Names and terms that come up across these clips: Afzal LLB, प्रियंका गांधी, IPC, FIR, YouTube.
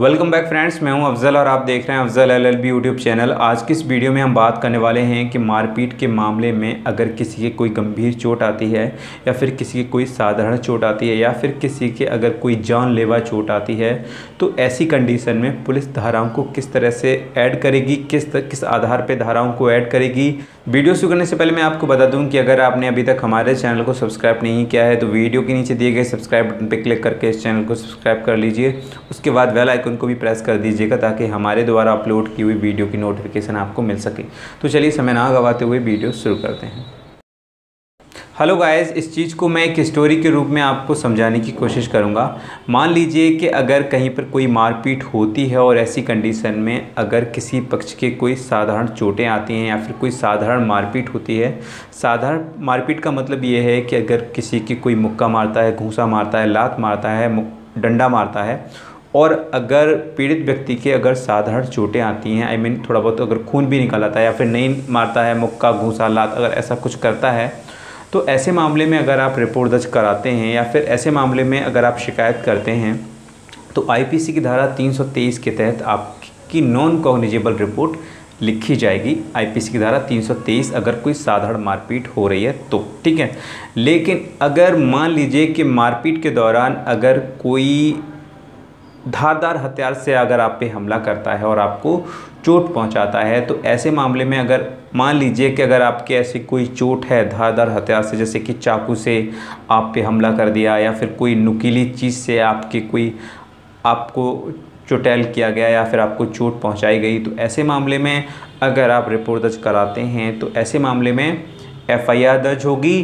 Welcome back friends, मैं हूं अफजल और आप देख रहे हैं अफजल LLB यूट्यूब चैनल। आज की इस वीडियो में हम बात करने वाले हैं कि मारपीट के मामले में अगर किसी के कोई गंभीर चोट आती है या फिर किसी के कोई साधारण चोट आती है या फिर किसी के अगर कोई जानलेवा चोट आती है तो ऐसी कंडीशन में पुलिस धाराओं को किस तरह से ऐड करेगी, किस आधार पर धाराओं को ऐड करेगी। वीडियो शुरू करने से पहले मैं आपको बता दूं कि अगर आपने अभी तक हमारे चैनल को सब्सक्राइब नहीं किया है तो वीडियो के नीचे दिए गए सब्सक्राइब बटन पर क्लिक करके इस चैनल को सब्सक्राइब कर लीजिए। उसके बाद बेल आइकन को भी प्रेस कर दीजिएगा ताकि हमारे द्वारा अपलोड की हुई वीडियो की नोटिफिकेशन आपको मिल सके। तो चलिए समय ना गवाते हुए वीडियो शुरू करते हैं। हेलो गाइस, इस चीज़ को मैं एक स्टोरी के रूप में आपको समझाने की कोशिश करूंगा। मान लीजिए कि अगर कहीं पर कोई मारपीट होती है और ऐसी कंडीशन में अगर किसी पक्ष के कोई साधारण चोटें आती हैं या फिर कोई साधारण मारपीट होती है। साधारण मारपीट का मतलब ये है कि अगर किसी की कोई मुक्का मारता है, घूंसा मारता है, लात मारता है, डंडा मारता है और अगर पीड़ित व्यक्ति के अगर साधारण चोटें आती हैं, आई मीन थोड़ा बहुत अगर खून भी निकल आता है या फिर नहीं मारता है मुक्का घूंसा लात, अगर ऐसा कुछ करता है तो ऐसे मामले में अगर आप रिपोर्ट दर्ज कराते हैं या फिर ऐसे मामले में अगर आप शिकायत करते हैं तो IPC की धारा 323 के तहत आपकी नॉन कॉग्निजेबल रिपोर्ट लिखी जाएगी। IPC की धारा 323 अगर कोई साधारण मारपीट हो रही है तो ठीक है। लेकिन अगर मान लीजिए कि मारपीट के दौरान अगर कोई धारदार हथियार से अगर आप पे हमला करता है और आपको चोट पहुंचाता है तो ऐसे मामले में अगर मान लीजिए कि अगर आपके ऐसी कोई चोट है धारदार हथियार से, जैसे कि चाकू से आप पे हमला कर दिया या फिर कोई नुकीली चीज़ से आपको चुटैल किया गया या फिर आपको चोट पहुंचाई गई, तो ऐसे मामले में अगर आप रिपोर्ट दर्ज कराते हैं तो ऐसे मामले में FIR दर्ज होगी।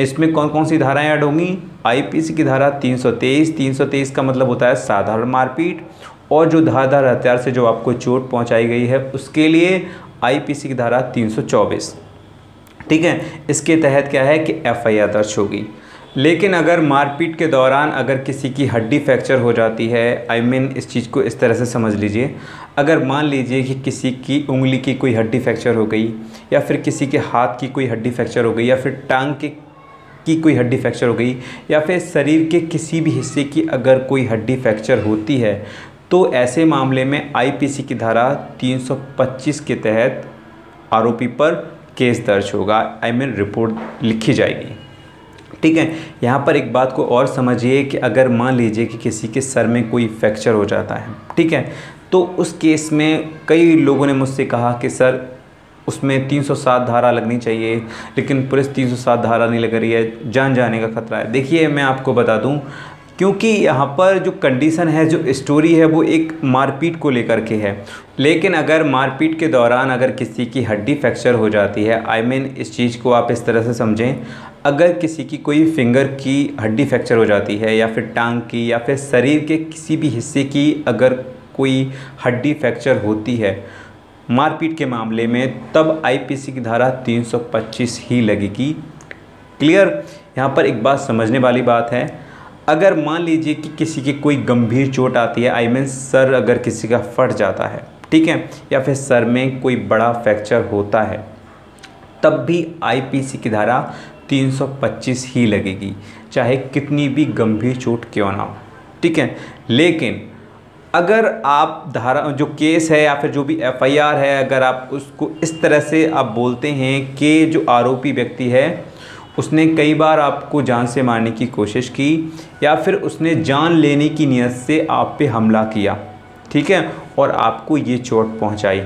इसमें कौन कौन सी धाराएं ऐड होंगी? IPC की धारा 323। 323 का मतलब होता है साधारण मारपीट, और जो धारदार हथियार से जो आपको चोट पहुंचाई गई है उसके लिए IPC की धारा 324, ठीक है। इसके तहत क्या है कि FIR दर्ज होगी। लेकिन अगर मारपीट के दौरान अगर किसी की हड्डी फ्रैक्चर हो जाती है, आई मीन इस चीज़ को इस तरह से समझ लीजिए, अगर मान लीजिए कि किसी की उंगली की कोई हड्डी फ्रैक्चर हो गई या फिर किसी के हाथ की कोई हड्डी फ्रैक्चर हो गई या फिर टांग की कोई हड्डी फ्रैक्चर हो गई या फिर शरीर के किसी भी हिस्से की अगर कोई हड्डी फ्रैक्चर होती है तो ऐसे मामले में IPC की धारा 325 के तहत आरोपी पर केस दर्ज होगा, आई मीन रिपोर्ट लिखी जाएगी, ठीक है। यहाँ पर एक बात को और समझिए कि अगर मान लीजिए कि किसी के सर में कोई फ्रैक्चर हो जाता है, ठीक है, तो उस केस में कई लोगों ने मुझसे कहा कि सर उसमें 307 धारा लगनी चाहिए लेकिन पुलिस 307 धारा नहीं लग रही है, जान जाने का खतरा है। देखिए मैं आपको बता दूं, क्योंकि यहाँ पर जो कंडीशन है, जो स्टोरी है वो एक मारपीट को लेकर के है। लेकिन अगर मारपीट के दौरान अगर किसी की हड्डी फ्रैक्चर हो जाती है, आई मीन इस चीज़ को आप इस तरह से समझें, अगर किसी की कोई फिंगर की हड्डी फ्रैक्चर हो जाती है या फिर टांग की या फिर शरीर के किसी भी हिस्से की अगर कोई हड्डी फ्रैक्चर होती है मारपीट के मामले में, तब IPC की धारा 325 ही लगेगी। क्लियर? यहाँ पर एक बात समझने वाली बात है, अगर मान लीजिए कि किसी की कोई गंभीर चोट आती है, आई मीन सर अगर किसी का फट जाता है, ठीक है, या फिर सर में कोई बड़ा फ्रैक्चर होता है, तब भी IPC की धारा 325 ही लगेगी, चाहे कितनी भी गंभीर चोट क्यों ना हो, ठीक है। लेकिन अगर आप धारा जो केस है या फिर जो भी FIR है अगर आप उसको इस तरह से आप बोलते हैं कि जो आरोपी व्यक्ति है उसने कई बार आपको जान से मारने की कोशिश की या फिर उसने जान लेने की नीयत से आप पे हमला किया, ठीक है, और आपको ये चोट पहुंचाई,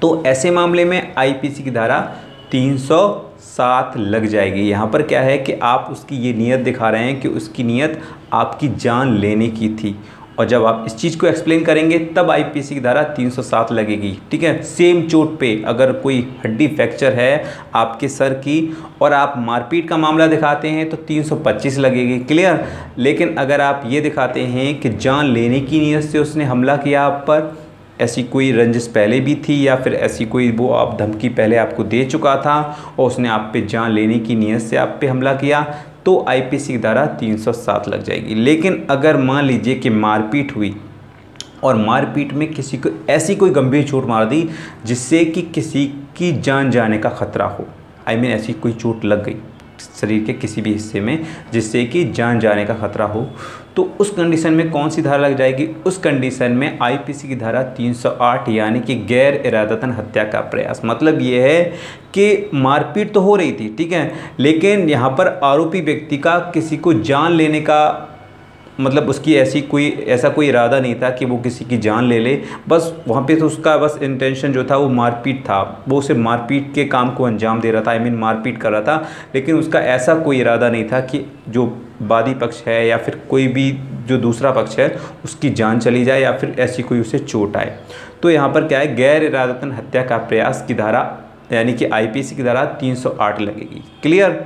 तो ऐसे मामले में IPC की धारा 307 लग जाएगी। यहाँ पर क्या है कि आप उसकी ये नीयत दिखा रहे हैं कि उसकी नीयत आपकी जान लेने की थी, और जब आप इस चीज़ को एक्सप्लेन करेंगे तब IPC की धारा 307 लगेगी, ठीक है। सेम चोट पे अगर कोई हड्डी फ्रैक्चर है आपके सर की और आप मारपीट का मामला दिखाते हैं तो 325 लगेगी। क्लियर? लेकिन अगर आप ये दिखाते हैं कि जान लेने की नीयत से उसने हमला किया आप पर, ऐसी कोई रंजिश पहले भी थी या फिर ऐसी कोई वो आप धमकी पहले आपको दे चुका था और उसने आप पे जान लेने की नीयत से आप पे हमला किया, तो IPC की धारा 307 लग जाएगी। लेकिन अगर मान लीजिए कि मारपीट हुई और मारपीट में किसी को ऐसी कोई गंभीर चोट मार दी जिससे कि किसी की जान जाने का खतरा हो, आई मीन ऐसी कोई चोट लग गई, शरीर के किसी भी हिस्से में जिससे कि जान जाने का खतरा हो, तो उस कंडीशन में कौन सी धारा लग जाएगी? उस कंडीशन में आईपीसी की धारा 308 यानी कि गैर इरादतन हत्या का प्रयास। मतलब ये है कि मारपीट तो हो रही थी, ठीक है, लेकिन यहाँ पर आरोपी व्यक्ति का किसी को जान लेने का मतलब उसकी ऐसा कोई इरादा नहीं था कि वो किसी की जान ले ले, बस वहाँ पे तो उसका बस इंटेंशन जो था वो मारपीट था, वो उसे मारपीट के काम को अंजाम दे रहा था, आई मीन मारपीट कर रहा था, लेकिन उसका ऐसा कोई इरादा नहीं था कि जो वादी पक्ष है या फिर कोई भी जो दूसरा पक्ष है उसकी जान चली जाए या फिर ऐसी कोई उसे चोट आए। तो यहाँ पर क्या है, गैर इरादतन हत्या का प्रयास की धारा यानी कि आईपीसी की धारा 308 लगेगी। क्लियर?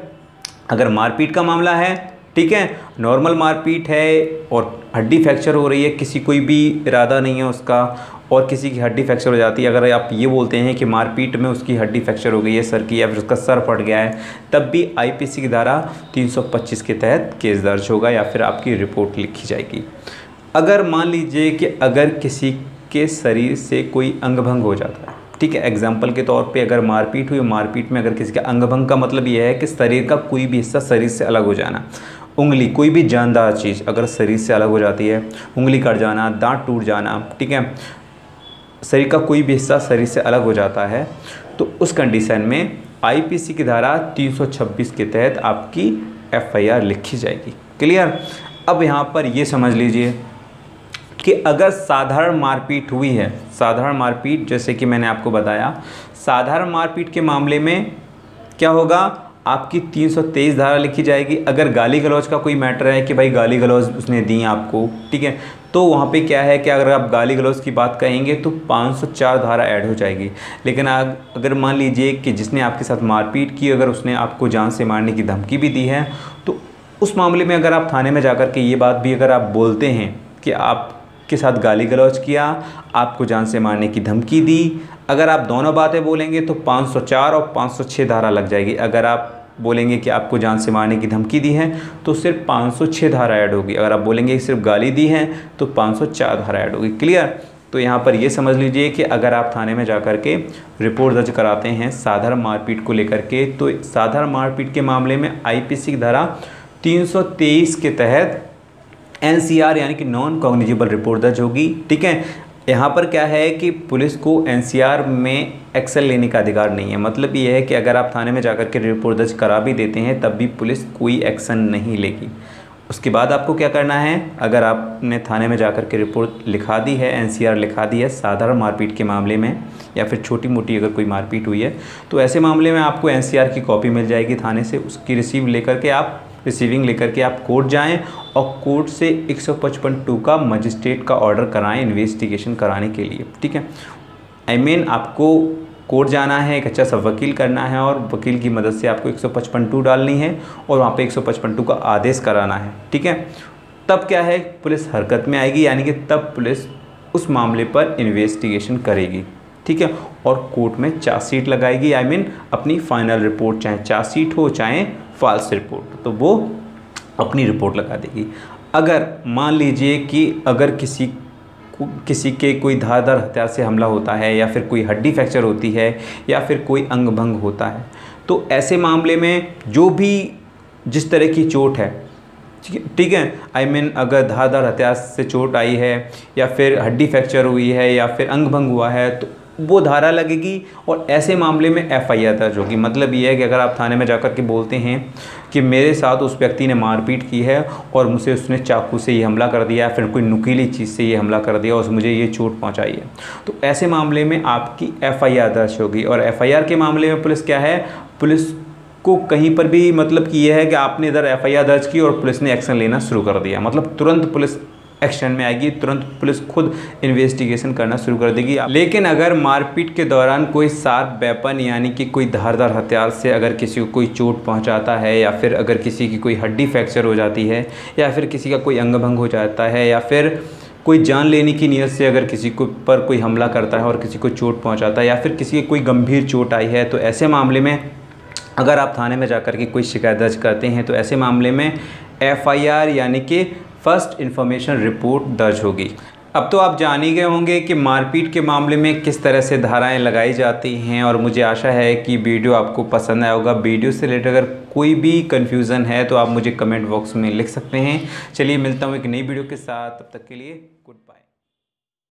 अगर मारपीट का मामला है, ठीक है, नॉर्मल मारपीट है और हड्डी फ्रैक्चर हो रही है, किसी कोई भी इरादा नहीं है उसका और किसी की हड्डी फ्रैक्चर हो जाती है, अगर आप ये बोलते हैं कि मारपीट में उसकी हड्डी फ्रैक्चर हो गई है सर की या फिर उसका सर फट गया है, तब भी आईपीसी की धारा 325 के तहत केस दर्ज होगा या फिर आपकी रिपोर्ट लिखी जाएगी। अगर मान लीजिए कि अगर किसी के शरीर से कोई अंग भंग हो जाता है, ठीक है, एग्जाम्पल के तौर पे अगर मारपीट हुई, मारपीट में अगर किसी का अंग भंग का मतलब यह है कि शरीर का कोई भी हिस्सा शरीर से अलग हो जाना, उंगली कोई भी जानदार चीज़ अगर शरीर से अलग हो जाती है, उंगली कट जाना, दांत टूट जाना, ठीक है, शरीर का कोई भी हिस्सा शरीर से अलग हो जाता है, तो उस कंडीशन में आईपीसी की धारा 326 के तहत आपकी एफआईआर लिखी जाएगी। क्लियर? अब यहाँ पर ये समझ लीजिए कि अगर साधारण मारपीट हुई है, साधारण मारपीट जैसे कि मैंने आपको बताया, साधारण मारपीट के मामले में क्या होगा, आपकी 323 धारा लिखी जाएगी। अगर गाली गलौज का कोई मैटर है कि भाई गाली गलौज उसने दी आपको, ठीक है, तो वहाँ पे क्या है कि अगर आप गाली गलौज की बात कहेंगे तो 504 धारा ऐड हो जाएगी। लेकिन अगर मान लीजिए कि जिसने आपके साथ मारपीट की अगर उसने आपको जान से मारने की धमकी भी दी है, तो उस मामले में अगर आप थाने में जाकर के ये बात भी अगर आप बोलते हैं कि आपके साथ गाली गलौज किया, आपको जान से मारने की धमकी दी, अगर आप दोनों बातें बोलेंगे तो 504 और 506 धारा लग जाएगी। अगर आप बोलेंगे कि आपको जान से मारने की धमकी दी है तो सिर्फ 506 धारा ऐड होगी, अगर आप बोलेंगे कि सिर्फ गाली दी है तो 504 धारा ऐड होगी। क्लियर? तो यहाँ पर ये समझ लीजिए कि अगर आप थाने में जाकर के रिपोर्ट दर्ज कराते हैं साधारण मारपीट को लेकर के, तो साधारण मारपीट के मामले में आईपीसी की धारा 323 के तहत एनसीआर यानी कि नॉन कॉग्निजेबल रिपोर्ट दर्ज होगी। ठीक है, यहाँ पर क्या है कि पुलिस को एनसीआर में एक्शन लेने का अधिकार नहीं है। मतलब ये है कि अगर आप थाने में जाकर के रिपोर्ट दर्ज करा भी देते हैं तब भी पुलिस कोई एक्शन नहीं लेगी। उसके बाद आपको क्या करना है, अगर आपने थाने में जाकर के रिपोर्ट लिखा दी है, एनसीआर लिखा दी है साधारण मारपीट के मामले में या फिर छोटी मोटी अगर कोई मारपीट हुई है, तो ऐसे मामले में आपको एनसीआर की कॉपी मिल जाएगी थाने से, उसकी रिसीविंग लेकर के आप कोर्ट जाएं और कोर्ट से 155(2) का मजिस्ट्रेट का ऑर्डर कराएं इन्वेस्टिगेशन कराने के लिए। ठीक है, आई मीन आपको कोर्ट जाना है, एक अच्छा सा वकील करना है और वकील की मदद से आपको 155(2) डालनी है और वहाँ पे 155(2) का आदेश कराना है। ठीक है, तब क्या है, पुलिस हरकत में आएगी यानी कि तब पुलिस उस मामले पर इन्वेस्टिगेशन करेगी। ठीक है, और कोर्ट में चार्जशीट लगाएगी, आई मीन अपनी फाइनल रिपोर्ट, चाहे चार्जशीट हो चाहे फॉल्स रिपोर्ट, तो वो अपनी रिपोर्ट लगा देगी। अगर मान लीजिए कि अगर किसी के कोई धारदार हथियार से हमला होता है या फिर कोई हड्डी फ्रैक्चर होती है या फिर कोई अंग भंग होता है, तो ऐसे मामले में जो भी जिस तरह की चोट है, ठीक है, आई मीन अगर धारदार हथियार से चोट आई है या फिर हड्डी फ्रैक्चर हुई है या फिर अंग भंग हुआ है, तो वो धारा लगेगी और ऐसे मामले में एफआईआर दर्ज होगी। मतलब ये है कि अगर आप थाने में जाकर के बोलते हैं कि मेरे साथ उस व्यक्ति ने मारपीट की है और मुझे उसने चाकू से ये हमला कर दिया या फिर कोई नुकीली चीज़ से ये हमला कर दिया और मुझे ये चोट पहुंचाई है, तो ऐसे मामले में आपकी एफआईआर दर्ज होगी। और एफआईआर के मामले में पुलिस क्या है, पुलिस को कहीं पर भी मतलब कि यह है कि आपने इधर एफआईआर दर्ज की और पुलिस ने एक्शन लेना शुरू कर दिया, मतलब तुरंत पुलिस एक्शन में आएगी, तुरंत पुलिस खुद इन्वेस्टिगेशन करना शुरू कर देगी। लेकिन अगर मारपीट के दौरान कोई शार्प वेपन यानी कि कोई धारदार हथियार से अगर किसी को कोई चोट पहुंचाता है या फिर अगर किसी की कोई हड्डी फ्रैक्चर हो जाती है या फिर किसी का कोई अंग भंग हो जाता है या फिर कोई जान लेने की नीयत से अगर किसी को पर कोई हमला करता है और किसी को चोट पहुँचाता है या फिर किसी की कोई गंभीर चोट आई है, तो ऐसे मामले में अगर आप थाने में जाकर के कोई शिकायत दर्ज करते हैं तो ऐसे मामले में एफआईआर यानी कि फर्स्ट इन्फॉर्मेशन रिपोर्ट दर्ज होगी। अब तो आप जान ही गए होंगे कि मारपीट के मामले में किस तरह से धाराएं लगाई जाती हैं और मुझे आशा है कि वीडियो आपको पसंद आया होगा। वीडियो से रिलेटेड अगर कोई भी कन्फ्यूज़न है तो आप मुझे कमेंट बॉक्स में लिख सकते हैं। चलिए मिलता हूँ एक नई वीडियो के साथ, तब तक के लिए गुड।